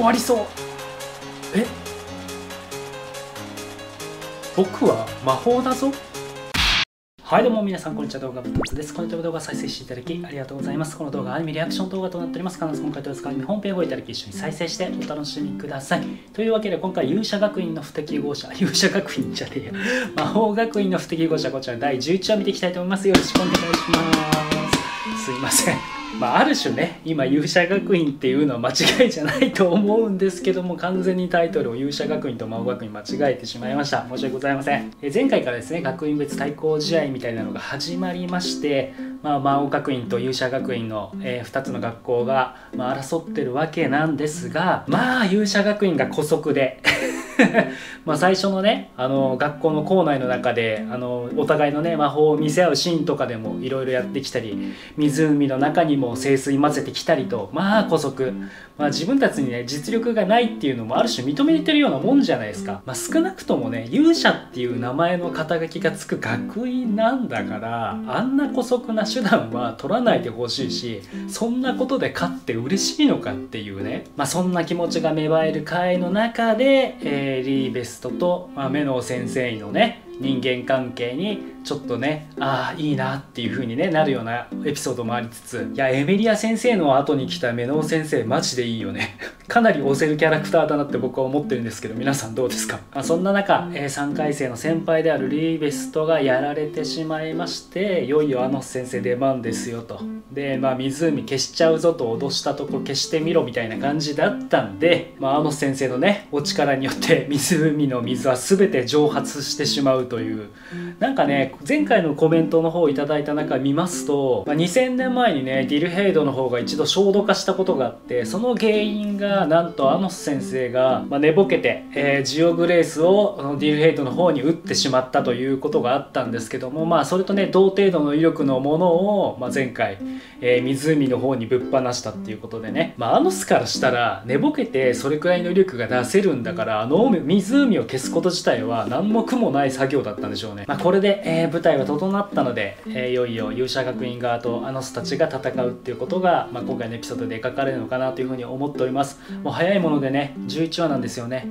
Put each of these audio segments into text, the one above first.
終わりそう。え、僕は魔法だぞ。はい、どうも皆さんこんにちは。動画ぶっつです。この動画を再生していただきありがとうございます。この動画はアニメリアクション動画となっております。必ず今回と使うアニメ本編をいただき一緒に再生してお楽しみください。というわけで今回勇者学院の不適合者、勇者学院じゃねえや魔法学院の不適合者、こちら第11話見ていきたいと思います。よろしくお願いします。すいません。ある種ね、今勇者学院っていうのは間違いじゃないと思うんですけども、完全にタイトルを勇者学院と魔王学院間違えてしまいました。申し訳ございません。前回からですね、学院別対抗試合みたいなのが始まりまして、魔王学院と勇者学院の、2つの学校が、争ってるわけなんですが、勇者学院が姑息で最初のね、学校の校内の中でお互いのね魔法を見せ合うシーンとかでもいろいろやってきたり、湖の中にも聖水混ぜてきたりと、姑息、自分たちにね実力がないっていうのもある種認めてるようなもんじゃないですか。少なくともね、勇者っていう名前の肩書きがつく学院なんだから、あんな姑息な手段は取らないでほしいし、そんなことで勝って嬉しいのかっていうね、そんな気持ちが芽生える回の中で、リーベストと、メノウ先生のね人間関係にちょっとね、いいなっていう風に、ね、なるようなエピソードもありつつ、いやエメリア先生の後に来たメノウ先生マジでいいよねかなり推せるキャラクターだなって僕は思ってるんですけど、皆さんどうですか。そんな中、3回生の先輩であるリーベストがやられてしまいまして、いよいよ先生出番ですよと。で、湖消しちゃうぞと脅したところ、消してみろみたいな感じだったんで、先生のねお力によって湖の水は全て蒸発してしまうという、なんかね前回のコメントの方をいただいた中見ますと、2000年前にねディルヘイドの方が一度焦土化したことがあって、その原因がなんと先生が、寝ぼけて、ジオグレースをディルヘイドの方に打ってしまったということがあったんですけども、それとね同程度の威力のものを、前回、湖の方にぶっ放したっていうことでね、からしたら寝ぼけてそれくらいの威力が出せるんだから、湖を消すこと自体は何も苦もない作業だったんでしょうね。これで、舞台が整ったので、いよいよ勇者学院側とたちが戦うっていうことが、今回のエピソードで描かれるのかなというふうに思っております。もう早いものでね11話なんですよね。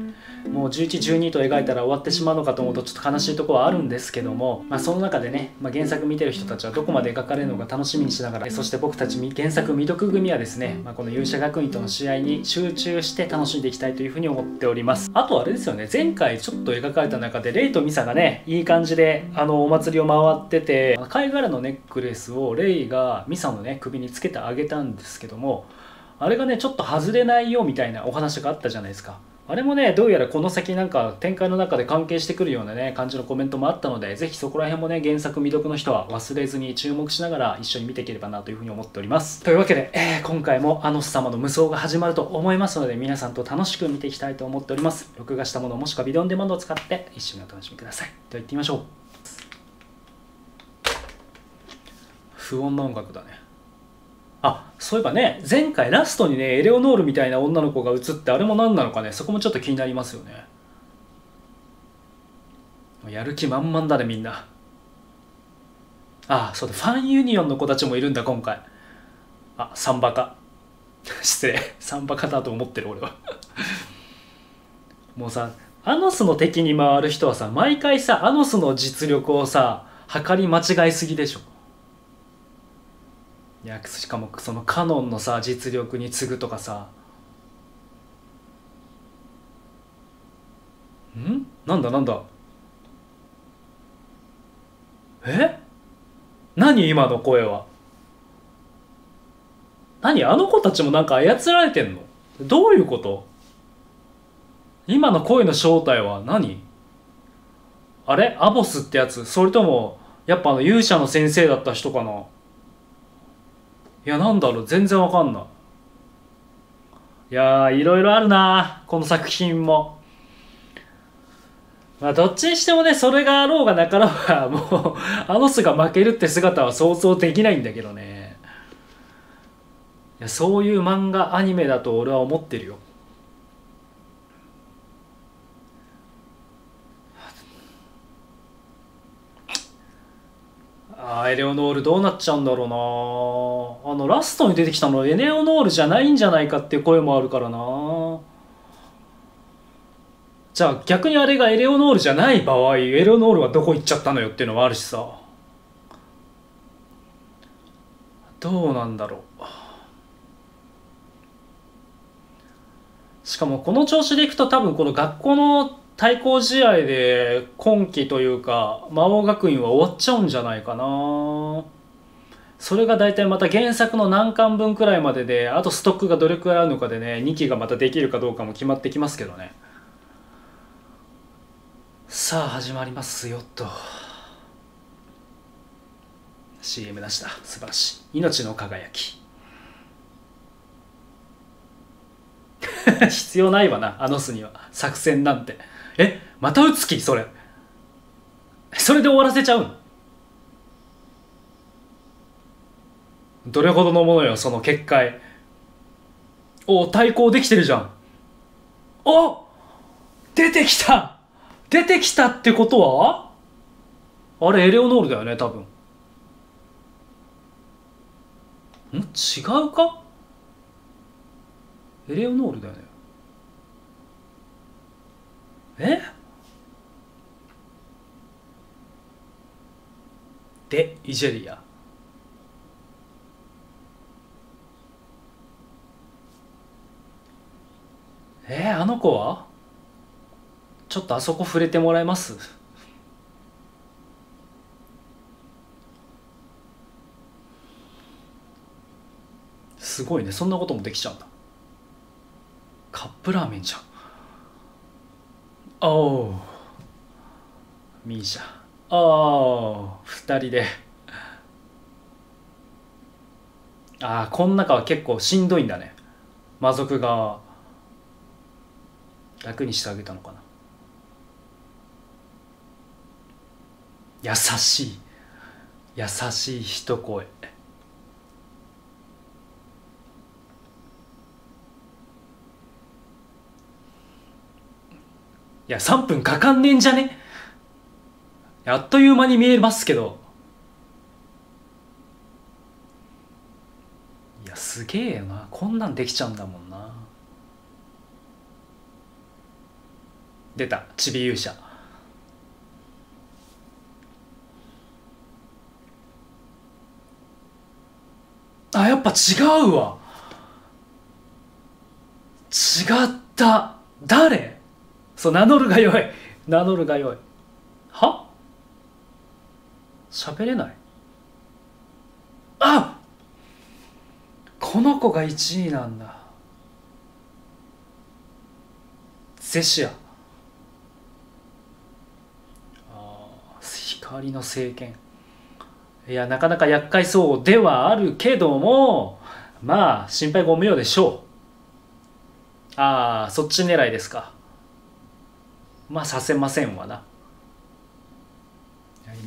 もう11、12と描いたら終わってしまうのかと思うとちょっと悲しいところはあるんですけども、その中でね、原作見てる人たちはどこまで描かれるのか楽しみにしながら、そして僕たち原作未読組はですね、この勇者学院との試合に集中して楽しんでいきたいというふうに思っております。あとあれですよね、前回ちょっと描かれた中でレイとミサがねいい感じでお祭りを回ってて、貝殻のネックレスをレイがミサのね首につけてあげたんですけども、あれがねちょっと外れないよみたいなお話があったじゃないですか。あれもねどうやらこの先なんか展開の中で関係してくるようなね感じのコメントもあったので、ぜひそこら辺もね原作未読の人は忘れずに注目しながら一緒に見ていければなというふうに思っております。というわけで、今回も様の無双が始まると思いますので、皆さんと楽しく見ていきたいと思っております。録画したものもしくはビデオオンデマンドを使って一緒にお楽しみください。では行ってみましょう。不穏な音楽だね。そういえばね、前回ラストにねエレオノールみたいな女の子が映って、あれも何なのかね、そこもちょっと気になりますよね。やる気満々だねみんな。そうだ、ファンユニオンの子たちもいるんだ今回。サンバカ失礼、サンバカだと思ってる俺はもうさ、アノスの敵に回る人はさ、毎回さアノスの実力をさ測り間違いすぎでしょ。いや、しかもそのカノンのさ実力に次ぐとかさ、なんだ何今の声は。何子たちもなんか操られてんの、どういうこと。今の声の正体は何。あれアボスってやつ、それともやっぱ勇者の先生だった人かな。いや、なんだろう、全然わかんない。いやー、いろいろあるなこの作品も。どっちにしてもね、それがあろうがなかろうが、もうアノスが負けるって姿は想像できないんだけどね。いや、そういう漫画アニメだと俺は思ってるよ。エレオノールどうなっちゃうんだろうな。ラストに出てきたのエレオノールじゃないんじゃないかっていう声もあるからな。じゃあ逆にあれがエレオノールじゃない場合、エレオノールはどこ行っちゃったのよっていうのもあるしさ、どうなんだろう。しかもこの調子でいくと多分この学校の対抗試合で今季というか魔王学院は終わっちゃうんじゃないかな。それが大体また原作の何巻分くらいまでで、あとストックがどれくらいあるのかでね、2期がまたできるかどうかも決まってきますけどね。さあ始まりますよと。 CM 出した、素晴らしい。命の輝き必要ないわな、あの巣には作戦なんて。え、また撃つ気、それで終わらせちゃうの。どれほどのものよその結界。お、対抗できてるじゃん。お、出てきた、出てきたってことはあれエレオノールだよね多分。ん、違うか、エレオノールだよね。えでイジェリア、あの子はちょっとあそこ触れてもらえます？すごいね、そんなこともできちゃうんだ。カップラーメンじゃん。おうミーシャ、ああ2人で、ああこの中は結構しんどいんだね。魔族が楽にしてあげたのかな。優しい優しい一声。いや3分かかんねえんじゃね、あっという間に見えますけど。いやすげえよな、こんなんできちゃうんだもんな。出た、チビ勇者。あ、やっぱ違うわ、違った。誰？そう、名乗るがよい、名乗るがよい。は？喋れない。あ、この子が1位なんだ。ゼシア、光の聖剣。いやなかなか厄介そうではあるけども、まあ心配ご無用でしょう。ああそっち狙いですか。まあさせませんわな。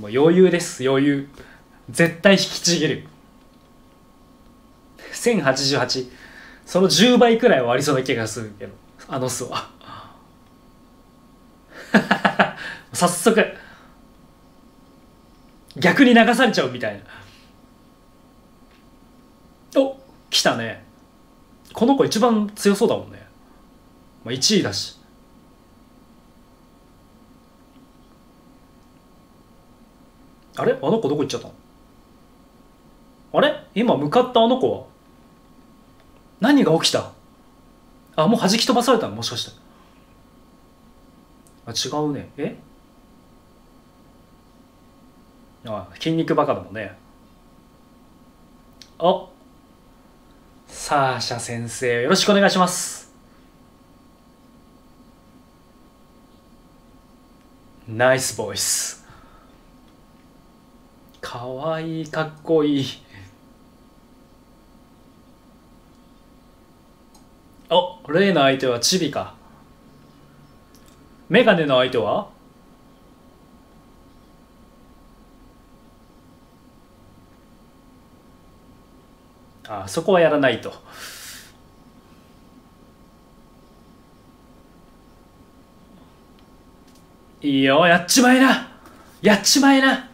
もう余裕です、余裕。絶対引きちぎる。1088、その10倍くらいはありそうな気がするけど、あの巣は早速逆に流されちゃうみたいな。お、来たね。この子一番強そうだもんね。まあ、1位だし。あれ、あの子どこ行っちゃったの？あれ、今向かったあの子は何が起きた？あ、もう弾き飛ばされたの、もしかして。あ、違うね。え、ああ筋肉バカだもんね。あ、サーシャ先生よろしくお願いします。ナイスボイス、かわいい、かっこいい。あ、例の相手はチビか。メガネの相手はあ、そこはやらないと。いいよ、やっちまえな、やっちまえな。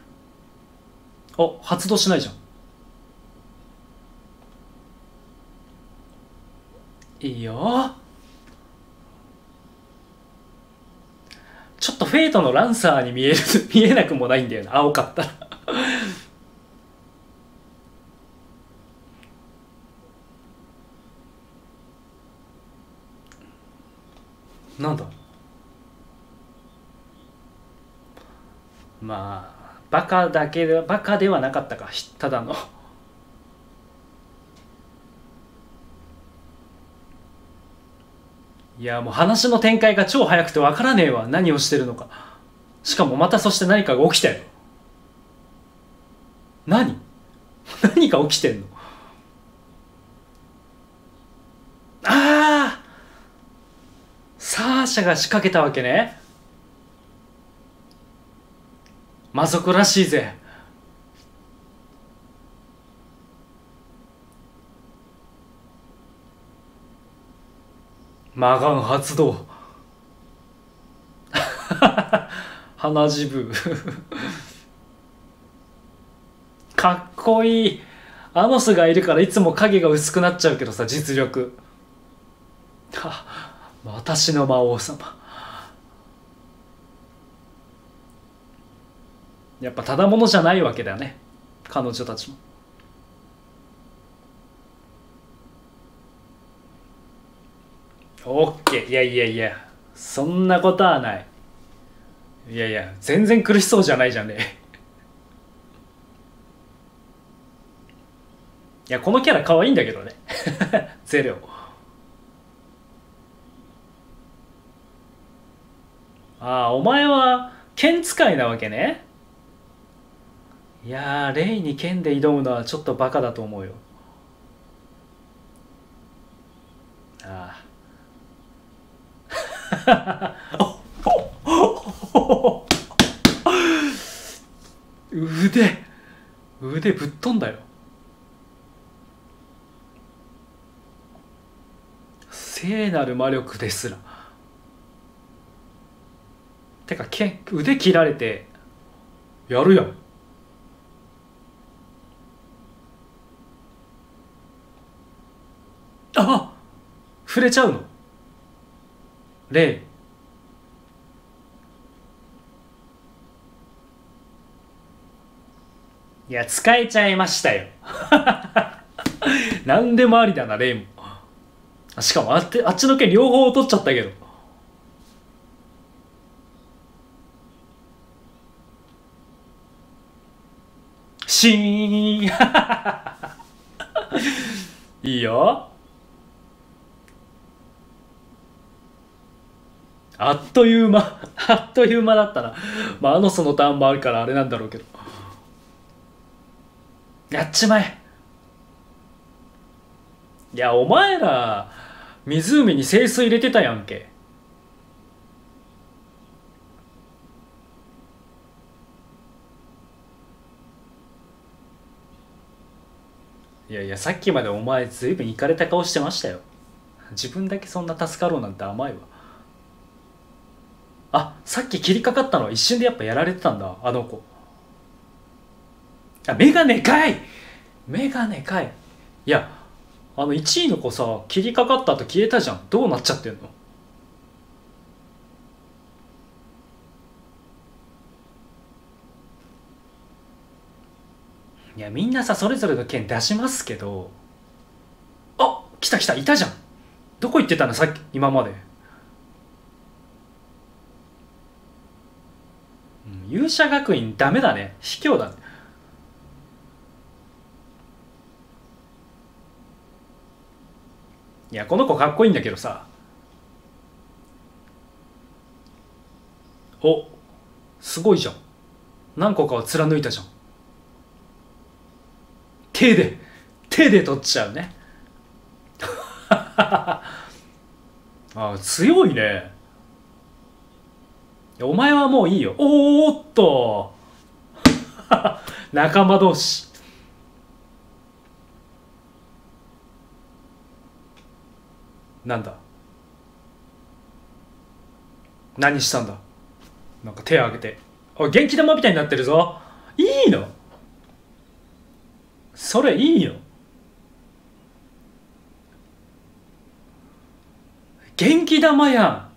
お、発動しないじゃん。いいよ、フェイトのランサーに見えなくもないんだよな、青かったらなんだ、まあバカではなかったか、ただのいやもう話の展開が超早くて分からねえわ、何をしてるのか。しかもまたそして何かが起きたよ。何が起きてんの。ああ、サーシャが仕掛けたわけね。魔族らしいぜ。マガン発動鼻ジブかっこいい。アノスがいるからいつも影が薄くなっちゃうけどさ、実力私の魔王様。やっぱただものじゃないわけだよね、彼女たちも。オッケー、いやいやいや、そんなことはない。いやいや、全然苦しそうじゃないじゃんねいや、このキャラ可愛いんだけどねゼレオ。ああ、お前は剣使いなわけね。いやー、レイに剣で挑むのはちょっとバカだと思うよ。ああ腕ぶっ飛んだよ。聖なる魔力ですら。てか腕切られてやるやん。あ、触れちゃうのレイ。いや、使えちゃいましたよなんでもありだな、レイも。しかもあっちの剣両方取っちゃったけど。シーンいいよ。あっという間だったな。まあ、アノスのターンもあるからあれなんだろうけど。やっちまえ。いや、お前ら、湖に聖水入れてたやんけ。いやいや、さっきまでお前ずいぶんイカれた顔してましたよ。自分だけそんな助かろうなんて甘いわ。あ、さっき切りかかったのは一瞬でやっぱやられてたんだ、あの子。あ、メガネかい、メガネかい。いや、あの1位の子さ、切りかかった後消えたじゃん。どうなっちゃってんの。いや、みんなさそれぞれの剣出しますけど。あ、来た来た、いたじゃん。どこ行ってたのさっき、今まで。勇者学院ダメだね、卑怯だね。いや、この子かっこいいんだけどさ。お、すごいじゃん。何個かを貫いたじゃん。手で取っちゃうねあ、強いね。お前はもういいよ。おーっと仲間同士。なんだ、何したんだ。なんか手を挙げて、おい、元気玉みたいになってるぞ。いいのそれ、いいの。元気玉やん。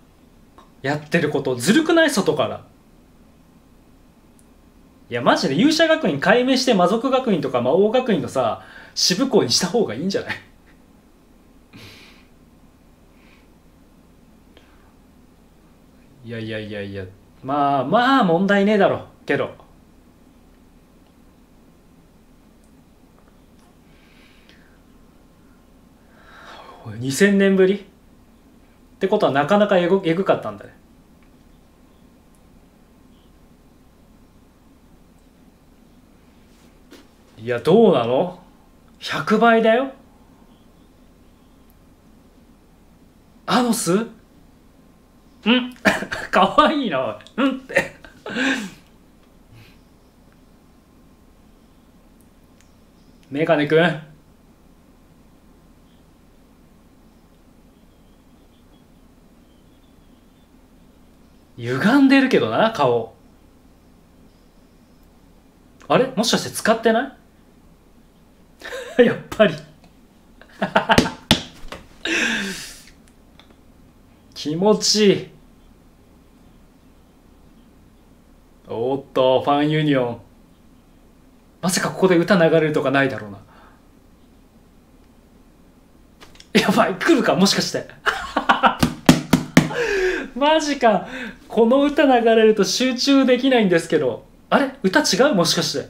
やってることずるくない？外から。いやマジで勇者学院改名して魔族学院とか魔王学院のさ支部校にした方がいいんじゃない？いやいやいやいや、まあ問題ねえだろうけど、2000年ぶりってことはなかなかえぐかったんだね。いやどうなの？ 100 倍だよアノス。うんかわいいな、うんってメガネくん、歪んでるけどな顔。あれもしかして使ってない？やっぱり気持ちいい。おっとファンユニオン、まさかここで歌流れるとかないだろうな。やばい来るかもしかしてマジか、この歌流れると集中できないんですけど、あれ歌違うもしかして。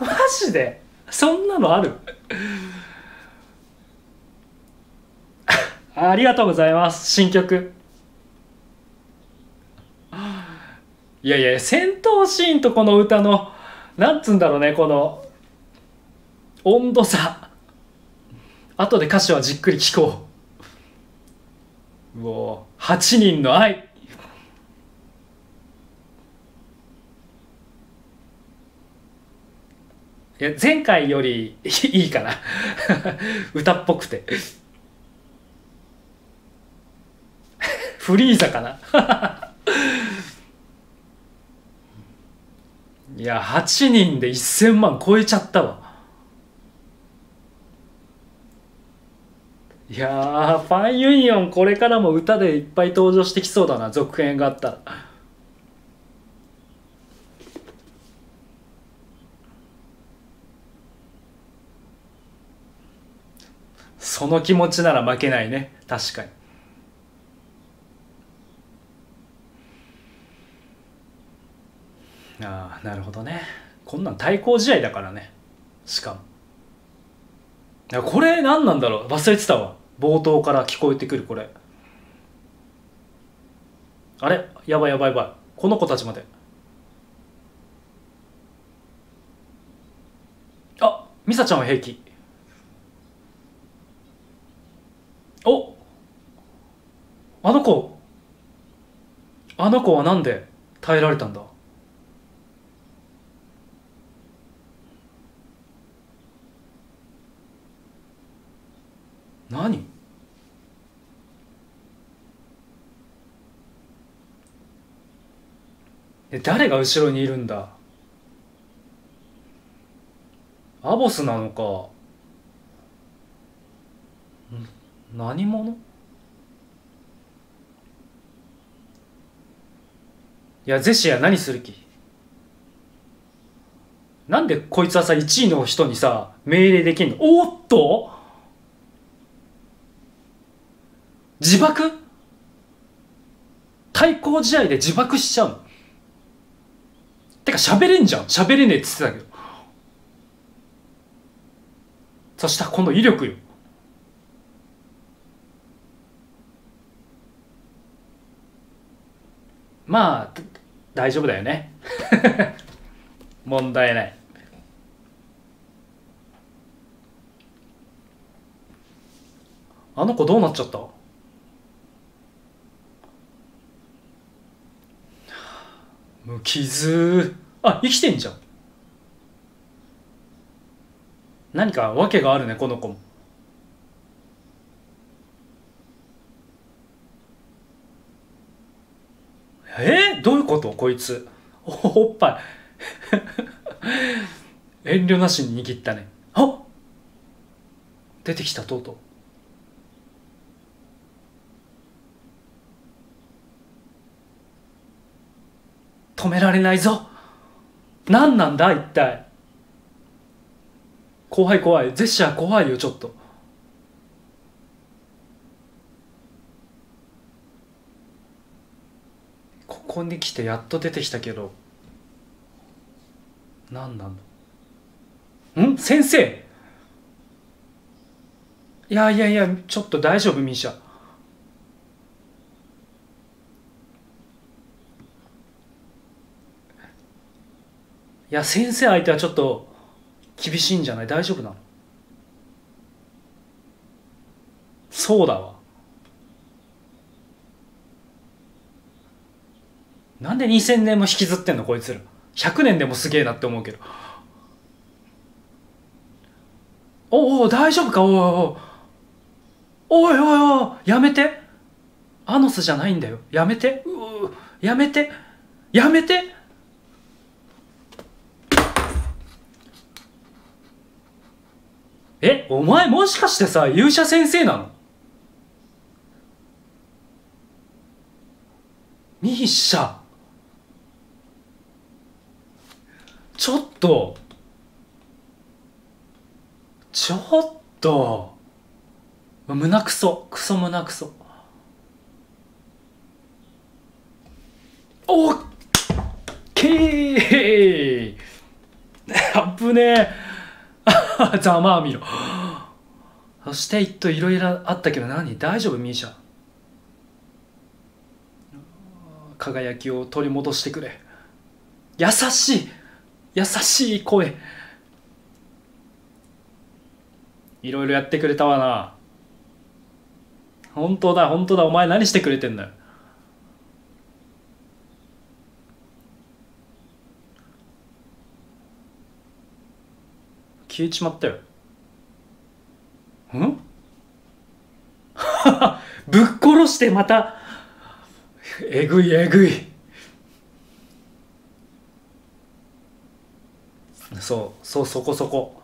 マジでそんなのあるありがとうございます。新曲。いやいや戦闘シーンとこの歌のなんつうんだろうね、この温度差。後で歌詞はじっくり聴こう。もう8人の愛いや前回よりいいかな歌っぽくてフリーザかないや8人で1000万超えちゃったわ。いやーファンユニオンこれからも歌でいっぱい登場してきそうだな、続編があったら。その気持ちなら負けないね、確かに。ああなるほどね、こんなん対抗試合だからね。しかもこれ何なんだろう、忘れてたわ。冒頭から聞こえてくるこれ。あれやばいやばいやばい、この子たちまで。あミサちゃんは平気。おあの子はなんで耐えられたんだ。何？誰が後ろにいるんだ。アボスなのか何者。いやゼシア何する気。なんでこいつはさ1位の人にさ命令できんの。おっと自爆？対抗試合で自爆しちゃうの？てか喋れんじゃん、喋れねえっつってたけど。そしたらこの威力よ。まあ大丈夫だよね問題ない。あの子どうなっちゃった。無傷。あ生きてんじゃん。何か訳があるねこの子も。どういうことこいつ。 おっぱい遠慮なしに握ったね。あ出てきたとうとう。止められないぞ。何なんだ一体。怖い怖い、ジェスチャー怖いよちょっと。ここに来てやっと出てきたけど、何なんだ。ん？先生。いやいやいや、ちょっと大丈夫ミシャ。いや、先生相手はちょっと厳しいんじゃない？大丈夫なの？そうだわ。なんで2000年も引きずってんのこいつら。100年でもすげえなって思うけど。おお、大丈夫か。おいおいおいおい、やめて。アノスじゃないんだよ。やめて。うう、やめて。やめて。え、お前もしかしてさ、勇者先生なの？ミッシャ、ちょっとちょっと胸クソクソ胸クソ。おっけーあぶねえざまあみろ。そして一といろいろあったけど、何大丈夫ミーシャ。輝きを取り戻してくれ。優しい優しい声。いろいろやってくれたわな。本当だ本当だ、お前何してくれてんだよ。消えちまったよ。ん？ぶっ殺してまた。えぐいえぐい。そうそう、そこそこ。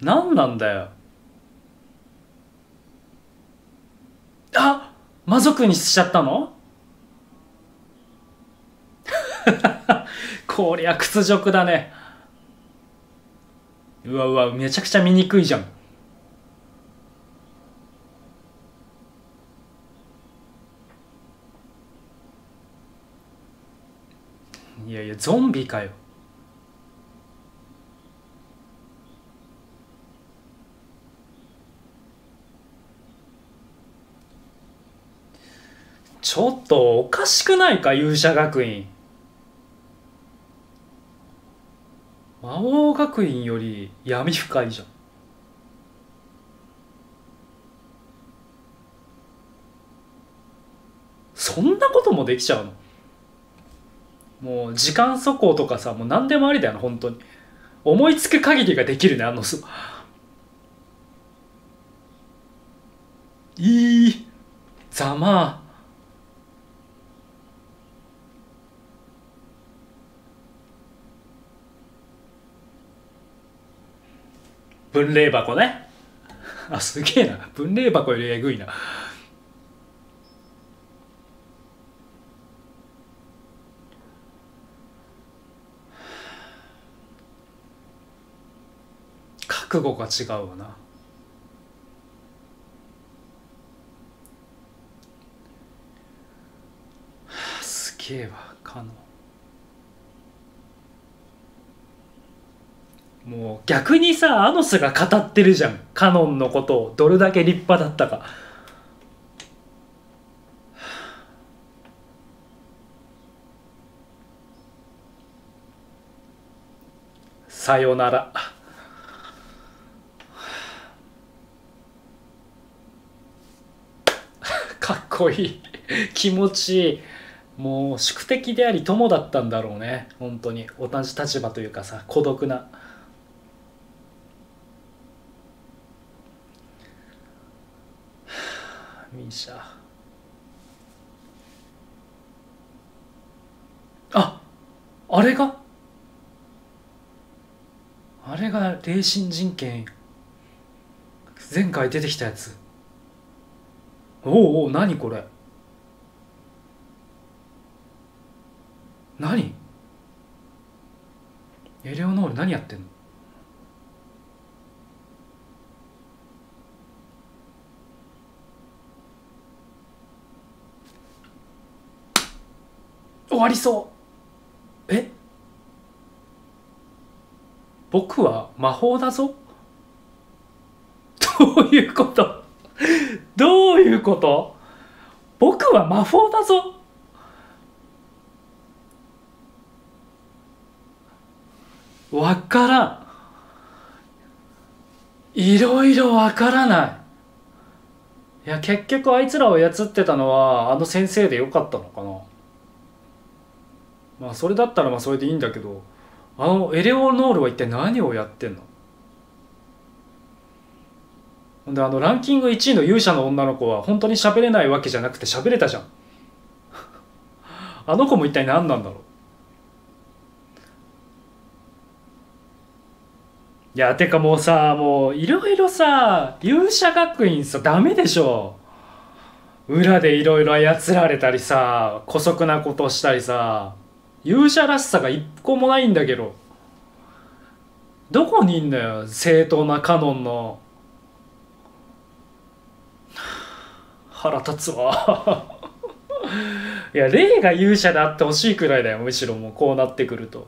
何なんだよ。あ、魔族にしちゃったの？こりゃ屈辱だね。うわうわ、めちゃくちゃ醜いじゃん。いやいや、ゾンビかよ。ちょっとおかしくないか勇者学院。魔王学院より闇深いじゃん。そんなこともできちゃうの？もう時間速攻とかさ、もう何でもありだよな本当に。思いつく限りができるね、あのすいいざまあ。分霊箱ね。あ、すげえな。分霊箱よりえぐいな。覚悟が違うわな。すげえわ、カノ。もう逆にさ、アノスが語ってるじゃんカノンのことを、どれだけ立派だったか。さよなら。かっこいい気持ちいい。もう宿敵であり友だったんだろうね本当に。同じ立場というかさ、孤独な。ミシャ、あ、あれが霊神人権、前回出てきたやつ。おうおう、何これ、何エレオノール何やってんの。終わりそう。え、僕は魔法だぞ。どういうこと、どういうこと、僕は魔法だぞ。わからん、いろいろわからない。いや、結局あいつらを操ってたのはあの先生でよかったのかな。まあそれだったらまあそれでいいんだけど、あのエレオノールは一体何をやってんの。ほんであのランキング1位の勇者の女の子は本当に喋れないわけじゃなくて喋れたじゃん。あの子も一体何なんだろう。いやてかもうさ、もういろいろさ、勇者学院さダメでしょ。裏でいろいろ操られたりさ、姑息なことしたりさ、勇者らしさが一個もないんだけど。どこにいんだよ正当なカノンの。腹立つわ。いやレイが勇者であってほしいくらいだよ、むしろ。もうこうなってくると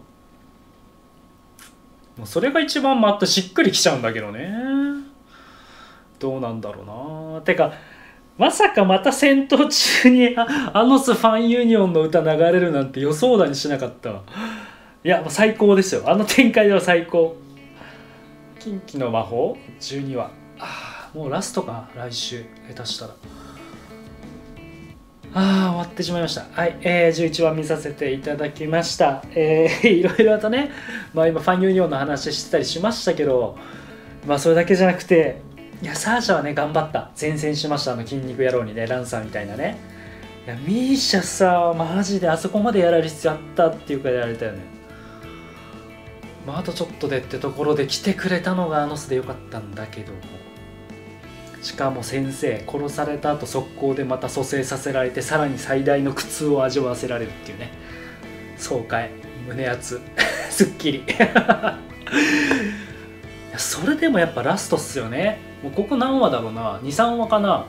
もうそれが一番まっとしっくりきちゃうんだけどね。どうなんだろうな。てかまさかまた戦闘中にアノス・ファン・ユニオンの歌流れるなんて予想だにしなかった。いや最高ですよ、あの展開では最高。近畿の魔法12話、あもうラストか来週下手したら。ああ終わってしまいました。はい、11話見させていただきました。いろいろとね、まあ今ファン・ユニオンの話してたりしましたけど、まあそれだけじゃなくて、いやサーシャはね頑張った、善戦しました。あの筋肉野郎にね、ランサーみたいなね。いやミーシャさマジであそこまでやられる必要あったっていうか、やられたよね。まああとちょっとでってところで来てくれたのがアノスでよかったんだけども、しかも先生殺された後速攻でまた蘇生させられて、さらに最大の苦痛を味わわせられるっていうね。爽快、胸熱、すっきり。それでもやっぱラストっすよね。もうここ何話だろうな、23話かな。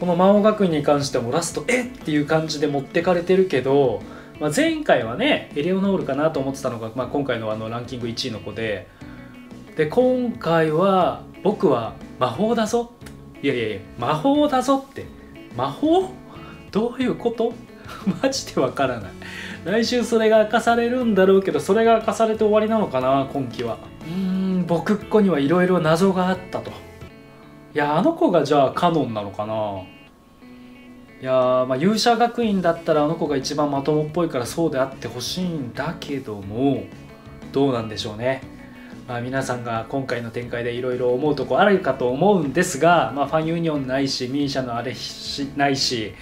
この魔王学院に関してもラストえっていう感じで持ってかれてるけど、まあ、前回はねエレオノールかなと思ってたのが、まあ、今回のあのランキング1位の子で、で今回は僕は魔法だぞ、いやいやいや魔法だぞって魔法どういうこと。マジでわからない。来週それが明かされるんだろうけど、それが明かされて終わりなのかな今期は。僕っ子にはいろいろ謎があったと。いやあの子がじゃあカノンなのかな。いやー、まあ、勇者学院だったらあの子が一番まともっぽいからそうであってほしいんだけども、どうなんでしょうね。まあ、皆さんが今回の展開でいろいろ思うとこあるかと思うんですが、まあ、ファンユニオンないしミーシャのあれないし、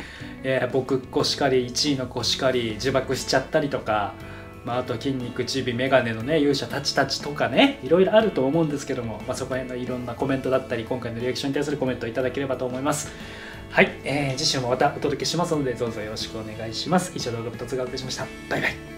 僕っ子しかり1位の子しかり自爆しちゃったりとか。まあ、あと筋肉チビメガネのね勇者たちとかね、いろいろあると思うんですけども、まあ、そこへのいろんなコメントだったり今回のリアクションに対するコメントをいただければと思います。はい、次週もまたお届けしますので、どうぞよろしくお願いします。以上、動画2つがお送りしました。バイバイ。